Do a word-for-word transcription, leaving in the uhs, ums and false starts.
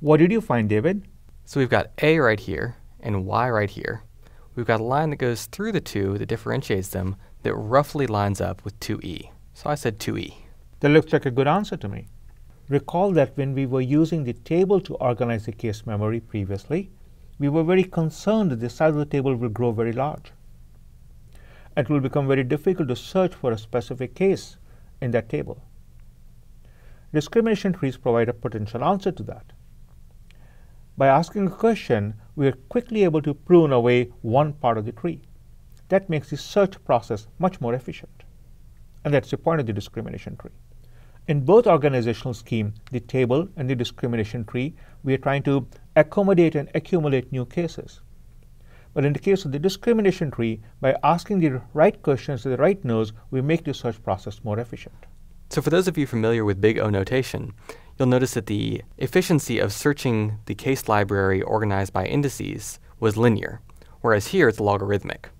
What did you find, David? So we've got A right here and Y right here. We've got a line that goes through the two that differentiates them that roughly lines up with two E. So I said two E. That looks like a good answer to me. Recall that when we were using the table to organize the case memory previously, we were very concerned that the size of the table will grow very large. It will become very difficult to search for a specific case in that table. Discrimination trees provide a potential answer to that. By asking a question, we are quickly able to prune away one part of the tree. That makes the search process much more efficient. And that's the point of the discrimination tree. In both organizational schemes, the table and the discrimination tree, we are trying to accommodate and accumulate new cases. But in the case of the discrimination tree, by asking the right questions to the right nodes, we make the search process more efficient. So for those of you familiar with Big O notation, you'll notice that the efficiency of searching the case library organized by indices was linear, whereas here it's logarithmic.